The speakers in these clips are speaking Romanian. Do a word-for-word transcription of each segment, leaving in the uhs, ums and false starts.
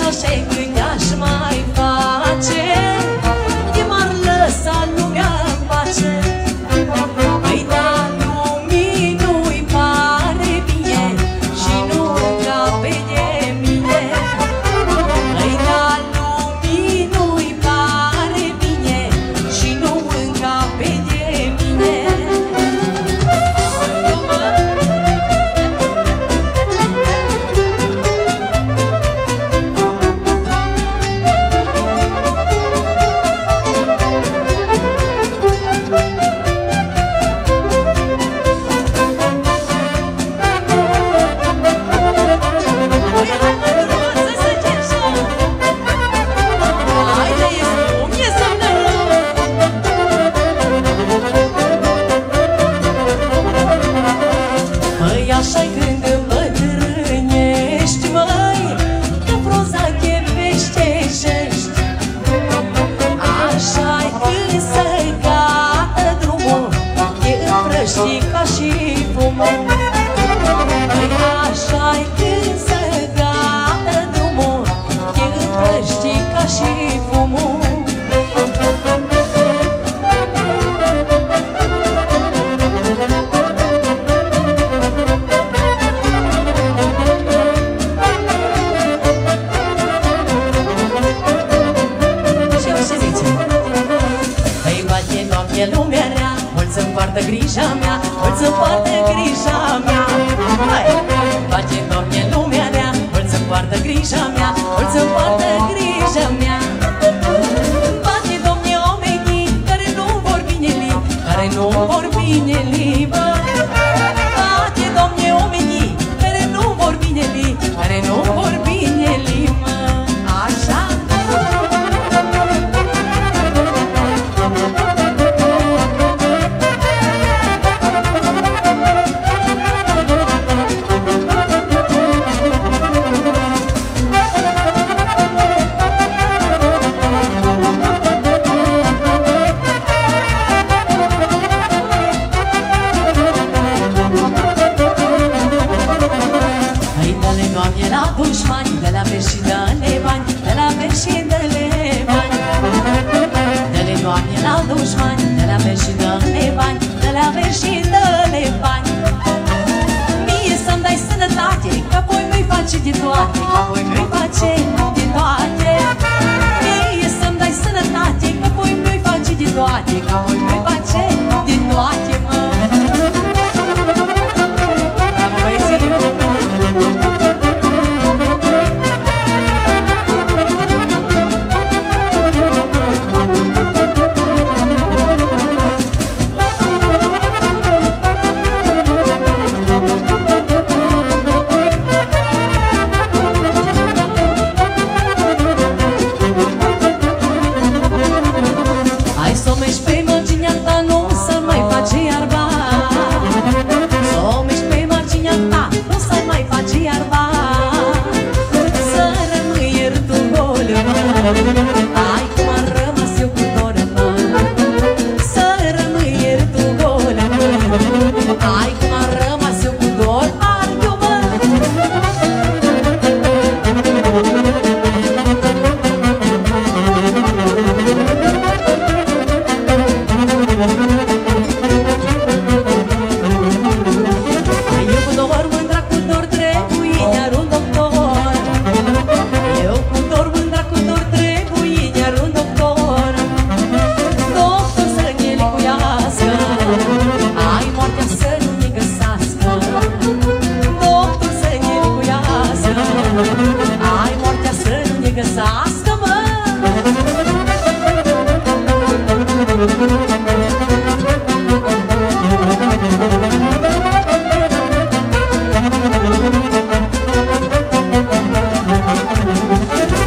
așa și când aș mai face, de m-ar lăsa lumea în pace. Păi da, lumii nu-i pare bine și nu cape de mine. Păi da, lumii nu-i pare bine și nu cape de mine. Așa-i când îmbătrânești, măi, că proza cheveștești. Așa-i când să-i gata drumul, e împrăștit ca și fumul. Așa-i când să-i gata drumul, e împrăștit ca și fumul. E lumea rea, mulți-mi poartă grija mea, mulți-mi poartă grija mea. Hai! Face noapte lumea rea, mulți-mi poartă grija mea, mulți-mi poartă grija mea. Face, Domne, oamenii care nu vor binele, care nu vor binele, bă. Face, Domne, oamenii care nu vor binele, care nu vor binele, mă. Așa! De la veri și dă-le bani, de la veri și dă-le bani. Dă-le, Doamne, la dușmani, de la veri și dă-le bani, de la veri și dă-le bani. Mie să-mi dai sănătate, că apoi nu-i face de toate, că apoi nu-i face de toate. Mie să-mi dai sănătate, că apoi nu-i face de toate, că apoi nu-i face de toate, mă. Ai cum am rămas eu cu doră, mă, să rămâi iertul gol. Ai cum am rămas eu cu dor, arghiu, mă. Eu cu dor mândra, cu dor trebuie iar un doctor. Eu cu dor mândra, cu dor trebuie găsească, mă!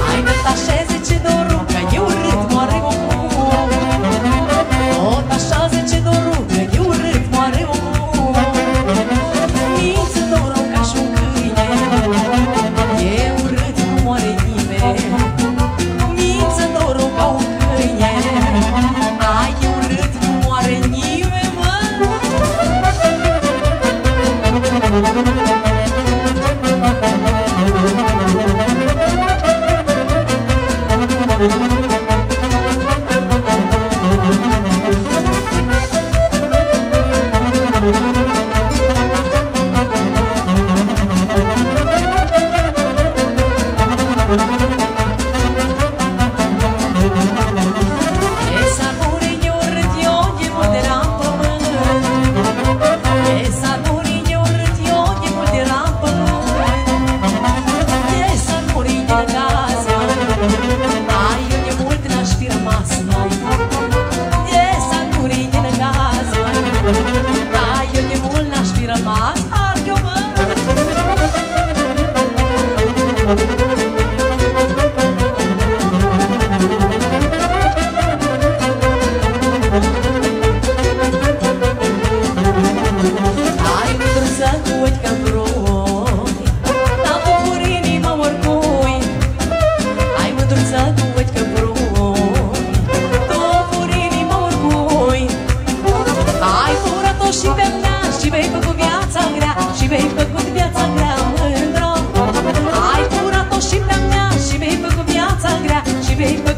Hai că-ți așeze ce doru, că e urât, moare omul. O, t'așeze ce doru, că e urât, moare omul. Minți doru ca și un câine, e urât, nu moare nimeni. Baby.